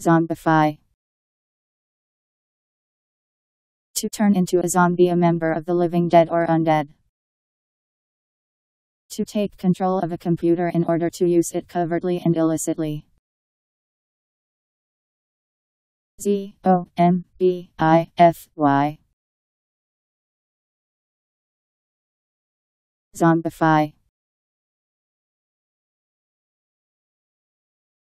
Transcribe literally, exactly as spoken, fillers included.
Zombify. To turn into a zombie, a member of the living dead or undead. To take control of a computer in order to use it covertly and illicitly. Z O M B I F Y. Zombify.